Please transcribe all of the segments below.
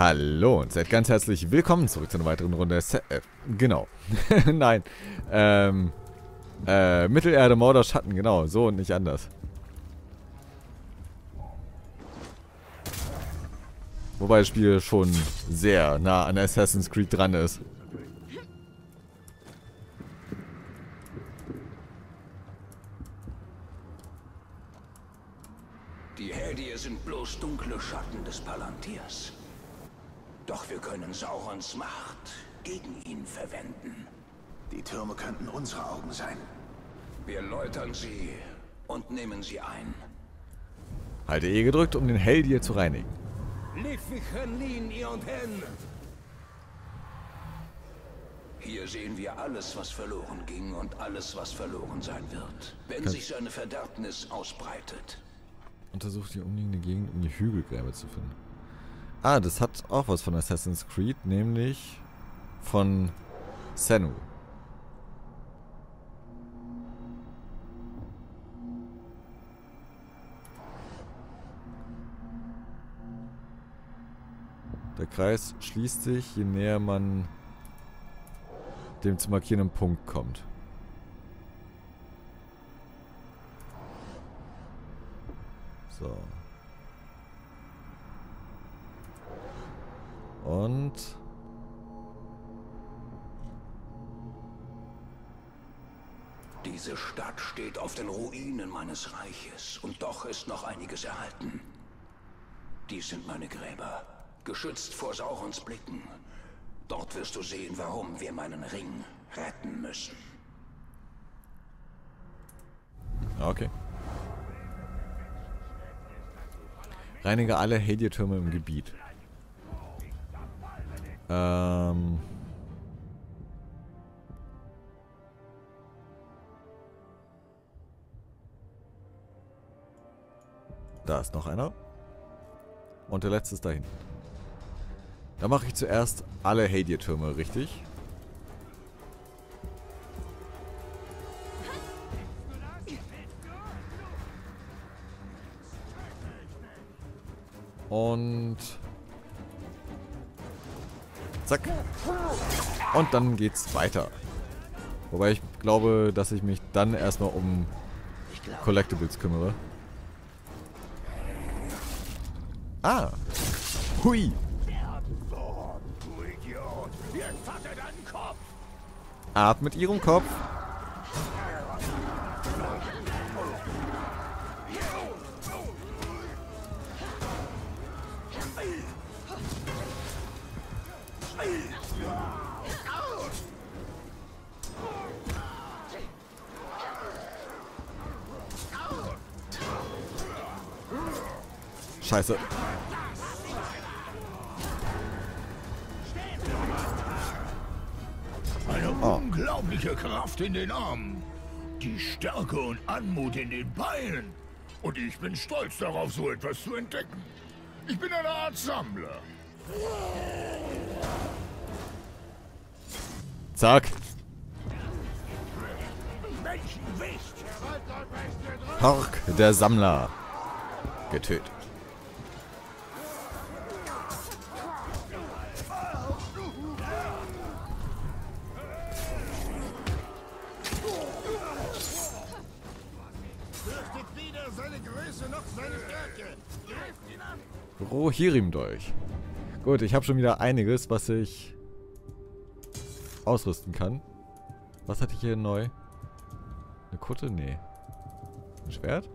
Hallo und seid ganz herzlich willkommen zurück zu einer weiteren Runde. Genau. Nein. Mittelerde, Mordor, Schatten, genau. So und nicht anders. Wobei das Spiel schon sehr nah an Assassin's Creed dran ist. Die Haedir sind bloß dunkle Schatten des Palantirs. Doch wir können Saurons Macht gegen ihn verwenden. Die Türme könnten unsere Augen sein. Wir läutern sie und nehmen sie ein. Halte E gedrückt, um den Haedir zu reinigen. Hier sehen wir alles, was verloren ging und alles, was verloren sein wird, wenn sich seine Verderbnis ausbreitet. Untersucht die umliegende Gegend, um die Hügelgräber zu finden. Ah, das hat auch was von Assassin's Creed, nämlich von Senua. Der Kreis schließt sich, je näher man dem zu markierenden Punkt kommt. So. Und diese Stadt steht auf den Ruinen meines Reiches und doch ist noch einiges erhalten. Dies sind meine Gräber, geschützt vor Saurons Blicken. Dort wirst du sehen, warum wir meinen Ring retten müssen. Okay. Reinige alle Hediotürme im Gebiet. Da ist noch einer. Und der letzte ist da hinten. Da mache ich zuerst alle Hediotürme, richtig? Und... zack. Und dann geht's weiter. Wobei ich glaube, dass ich mich dann erstmal um Collectibles kümmere. Ah! Hui! Ab mit ihrem Kopf! Scheiße. Eine unglaubliche Kraft in den Armen, die Stärke und Anmut in den Beinen. Und ich bin stolz darauf, so etwas zu entdecken. Ich bin eine Art Sammler. Zack. Hork, der Sammler. Getötet. Rohirrim durch. Gut, ich habe schon wieder einiges, was ich ausrüsten kann. Was hatte ich hier neu? Eine Kutte? Nee. Ein Schwert?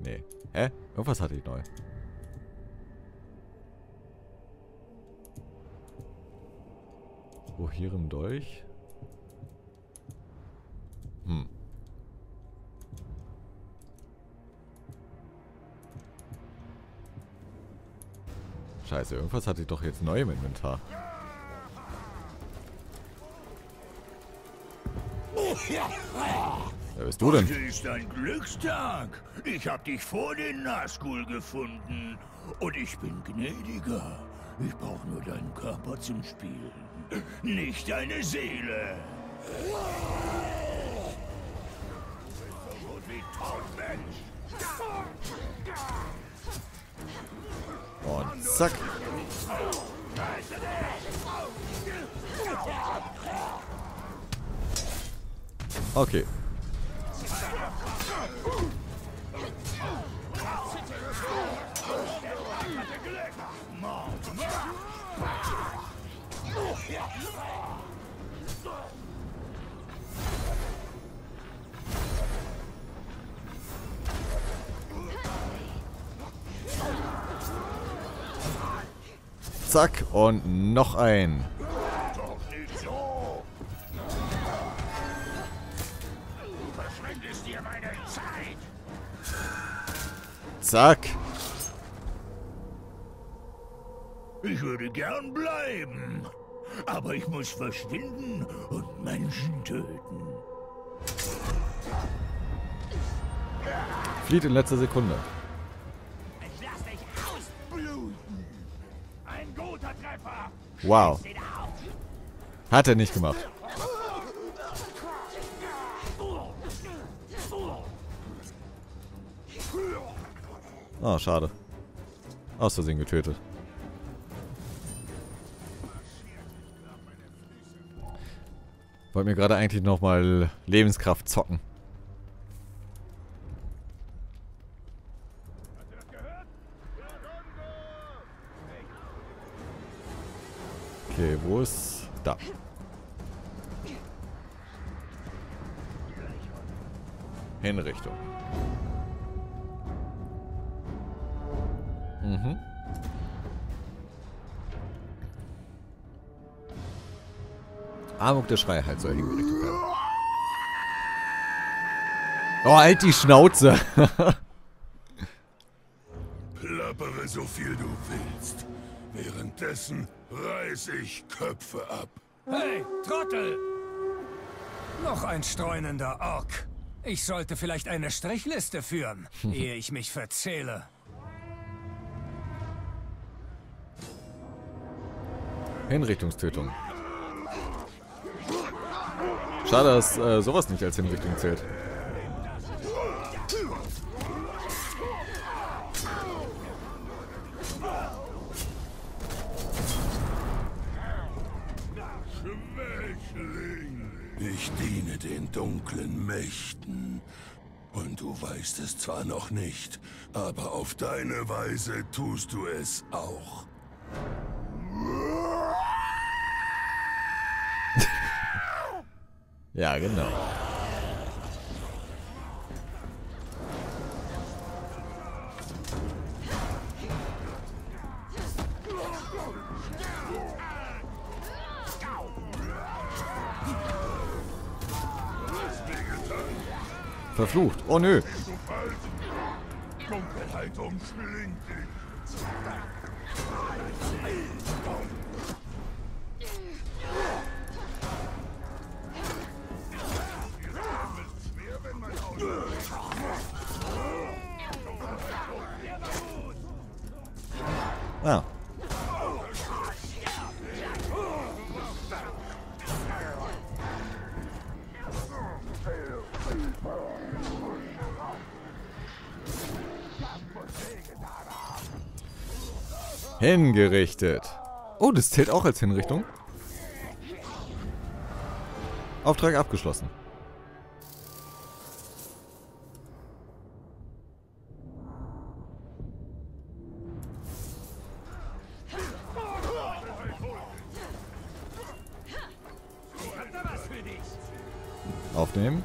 Nee. Hä? Irgendwas hatte ich neu. Rohirrim durch. Scheiße, irgendwas hatte ich doch jetzt neu im Inventar. Wer bist du denn? Heute ist ein Glückstag. Ich habe dich vor den Nazgul gefunden. Und ich bin gnädiger. Ich brauche nur deinen Körper zum Spielen. Nicht deine Seele. Du bist so gut wie tot, Mensch. Und zack. Okay. Zack, und noch ein. Zack. Ich würde gern bleiben, aber ich muss verschwinden und Menschen töten. Flieht in letzter Sekunde. Ich lass dich ausbluten. Ein guter Treffer. Wow. Hat er nicht gemacht. Oh, schade. Aus Versehen getötet. Wollte mir gerade eigentlich nochmal Lebenskraft zocken. Okay, wo ist... Da. Hinrichtung. Mhm. Armut der Schrei halt soll hingerichtet werden. Oh, halt die Schnauze! Plappere so viel du willst. Währenddessen reiß ich Köpfe ab. Hey, Trottel! Noch ein streunender Ork. Ich sollte vielleicht eine Strichliste führen, ehe ich mich verzähle. Hinrichtungstötung. Schade, dass sowas nicht als Hinrichtung zählt. Ich diene den dunklen Mächten. Und du weißt es zwar noch nicht, aber auf deine Weise tust du es auch. Ja, genau. Verflucht. Oh nö. Ah. Hingerichtet. Oh, das zählt auch als Hinrichtung. Auftrag abgeschlossen. Aufnehmen.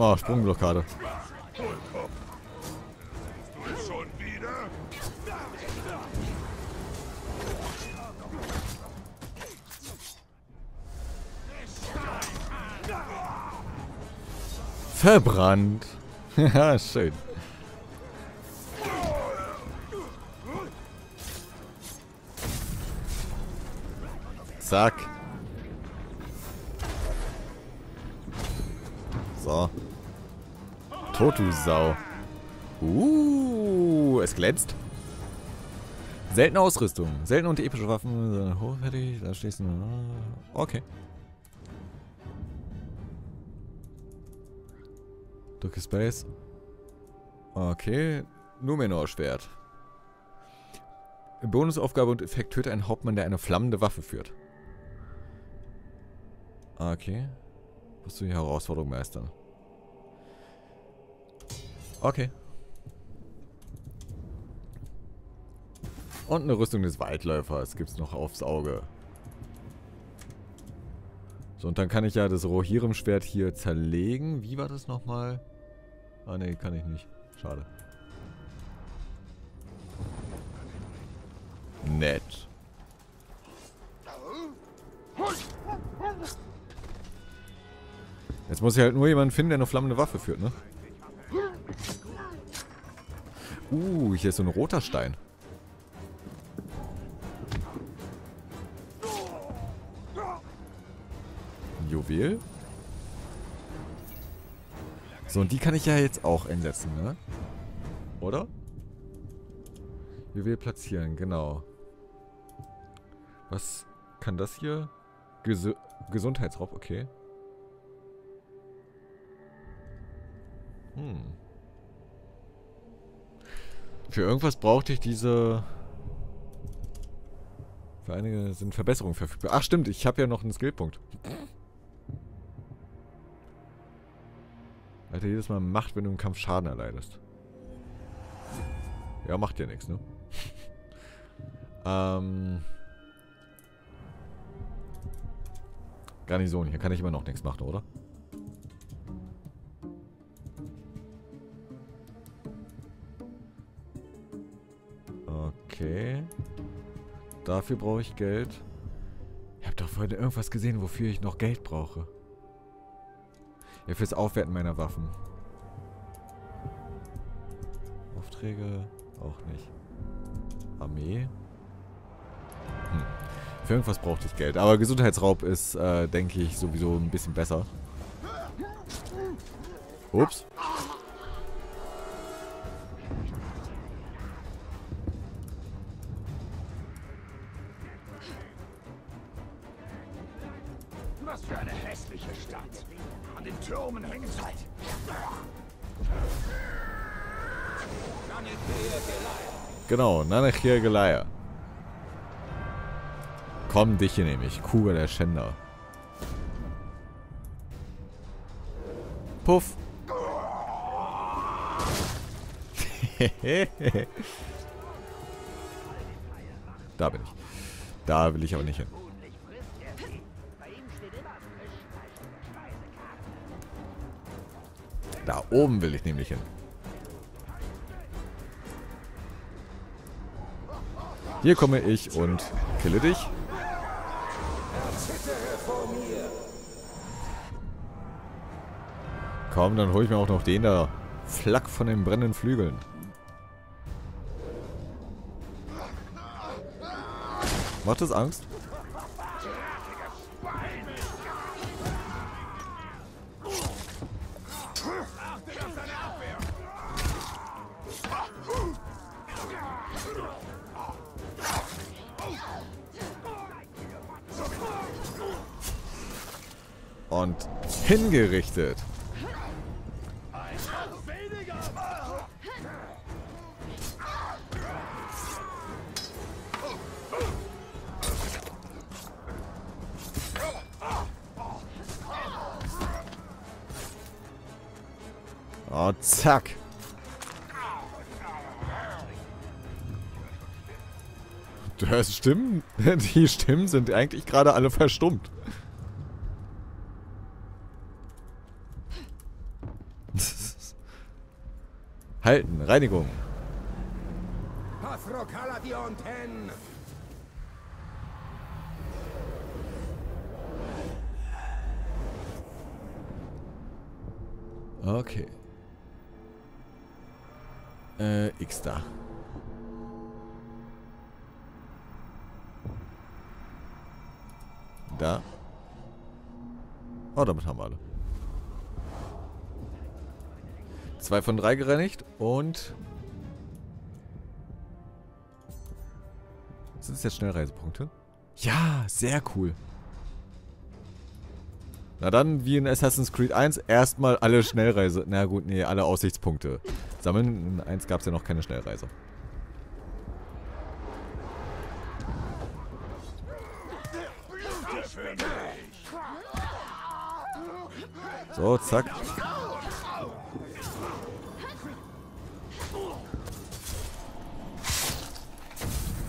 Oh, Sprungblockade. Verbrannt. Ja, schön. Zack. So. Totusau. Es glänzt. Seltene Ausrüstung. Seltene und epische Waffen. Hochwertig, da stehst du. Okay. Drücke Space. Okay. Numenor-Schwert. Bonusaufgabe und Effekt: töte einen Hauptmann, der eine flammende Waffe führt. Okay. Musst du die Herausforderung meistern. Okay. Und eine Rüstung des Waldläufers gibt es noch aufs Auge. So, und dann kann ich ja das Rohirrim-Schwert hier zerlegen. Wie war das nochmal? Ah, ne, kann ich nicht. Schade. Nett. Jetzt muss ich halt nur jemanden finden, der eine flammende Waffe führt, ne? Hier ist so ein roter Stein. Juwel. So, und die kann ich ja jetzt auch einsetzen, ne? Oder? Juwel platzieren, genau. Was kann das hier? Gesundheitsraub, okay. Für irgendwas brauchte ich diese... Für einige sind Verbesserungen verfügbar. Ach stimmt, ich habe ja noch einen Skillpunkt. Alter, jedes Mal Macht, wenn du im Kampf Schaden erleidest. Ja, macht dir nichts, ne? Garnison, hier kann ich immer noch nichts machen, oder? Okay. Dafür brauche ich Geld. Ich habe doch vorhin irgendwas gesehen, wofür ich noch Geld brauche. Ja, fürs Aufwerten meiner Waffen. Aufträge auch nicht. Armee. Für irgendwas brauchte ich Geld. Aber Gesundheitsraub ist, denke ich, sowieso ein bisschen besser. Ups. Was für eine hässliche Stadt. An den Türmen hängen halt. Genau, Nanechir Geleier. Komm, dich hier nämlich. Kugel der Schänder. Puff. Da bin ich. Da will ich aber nicht hin. Da oben will ich nämlich hin. Hier komme ich und kille dich. Komm, dann hole ich mir auch noch den da. Flack von den brennenden Flügeln. Macht das Angst? Und hingerichtet. Oh, zack. Das stimmt. Die Stimmen sind eigentlich gerade alle verstummt. Halten, Reinigung. Okay. X da. Da. Oh, damit haben wir alle. 2 von 3 gereinigt und Sind es jetzt Schnellreisepunkte? Ja, sehr cool. Na dann, wie in Assassin's Creed 1, erstmal alle Schnellreise... Na gut, nee, alle Aussichtspunkte sammeln. In 1 gab es ja noch keine Schnellreise. So, zack.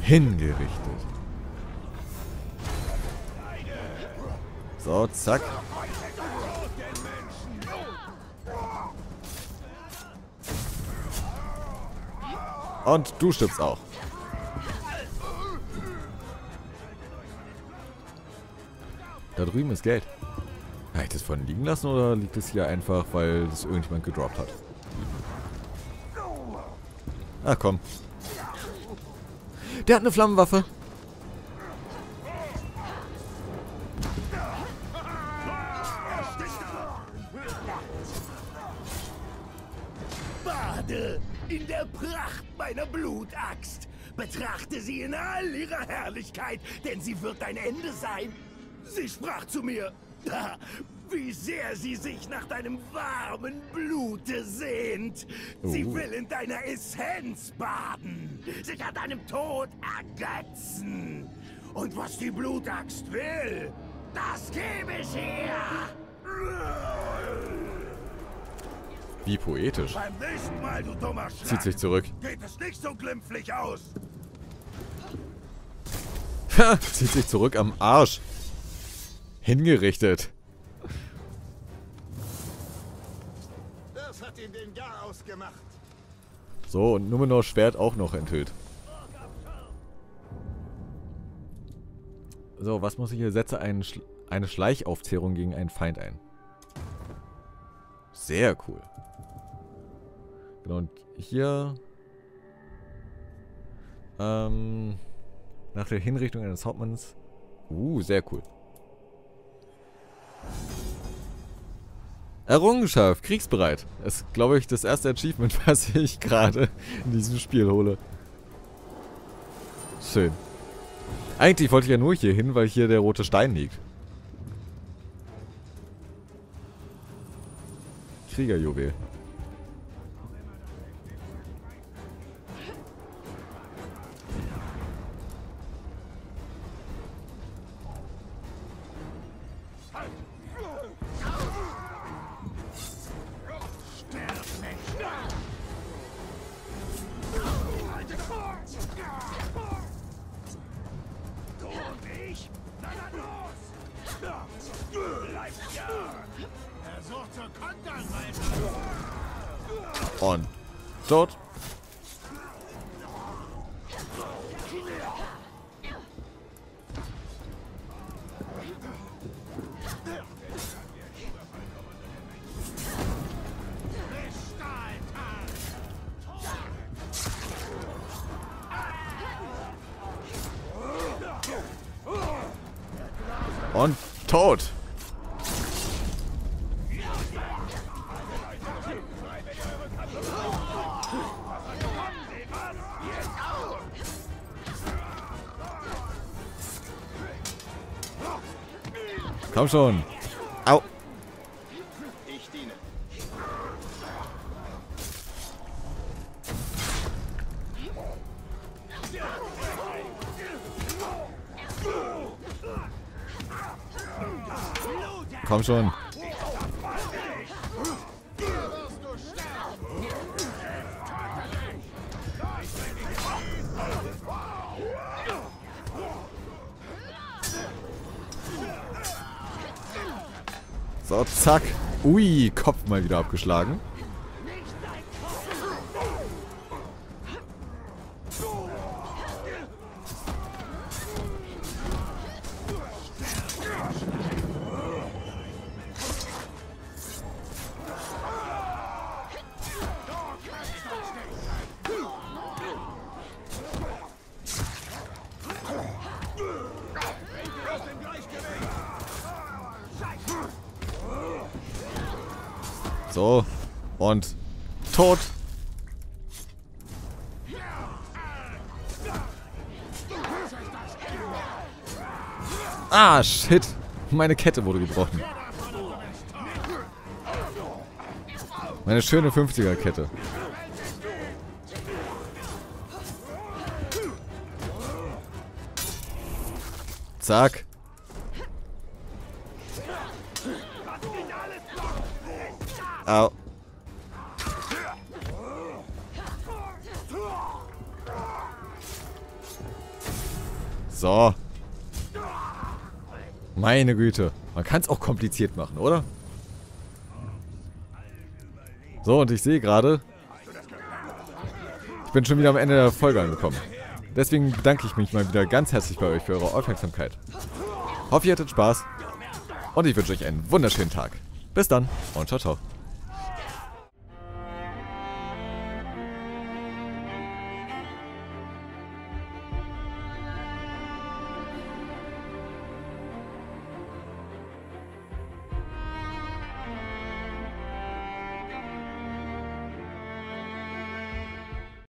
Hingerichtet. So, zack. Und du stirbst auch. Da drüben ist Geld. Habe ich das vorhin liegen lassen oder liegt es hier einfach, weil es irgendjemand gedroppt hat? Ach komm. Der hat eine Flammenwaffe. Bade in der Pracht meiner Blutaxt. Betrachte sie in all ihrer Herrlichkeit, denn sie wird dein Ende sein. Sie sprach zu mir, wie sehr sie sich nach deinem warmen Blute sehnt. Sie will in deiner Essenz baden, sich an deinem Tod ergötzen. Und was die Blutaxt will, das gebe ich ihr. Wie poetisch. Beim nächsten Mal, du dummer Schlag, zieht sich zurück. Geht es nicht so glimpflich aus. Ha, zieht sich zurück am Arsch. Hingerichtet. Das hat ihn den Garaus gemacht. So, und Numenors Schwert auch noch enthüllt. So, was muss ich hier? Setze eine Schleichaufzehrung gegen einen Feind ein. Sehr cool. Genau, und hier... nach der Hinrichtung eines Hauptmanns... sehr cool. Errungenschaft, kriegsbereit. Das ist, glaube ich, das erste Achievement, was ich gerade in diesem Spiel hole. Schön. Eigentlich wollte ich ja nur hier hin, weil hier der rote Stein liegt. Kriegerjuwel. Und dort. Und tot. Komm schon. Au. Ich diene. Komm schon. So, zack. Ui, Kopf mal wieder abgeschlagen. So, und tot. Ah, shit. Meine Kette wurde gebrochen. Meine schöne 50er-Kette. Zack. Au. So. Meine Güte. Man kann es auch kompliziert machen, oder? So, und ich sehe gerade, ich bin schon wieder am Ende der Folge angekommen. Deswegen bedanke ich mich mal wieder ganz herzlich bei euch für eure Aufmerksamkeit. Hoffe, ihr hattet Spaß und ich wünsche euch einen wunderschönen Tag. Bis dann und ciao, ciao.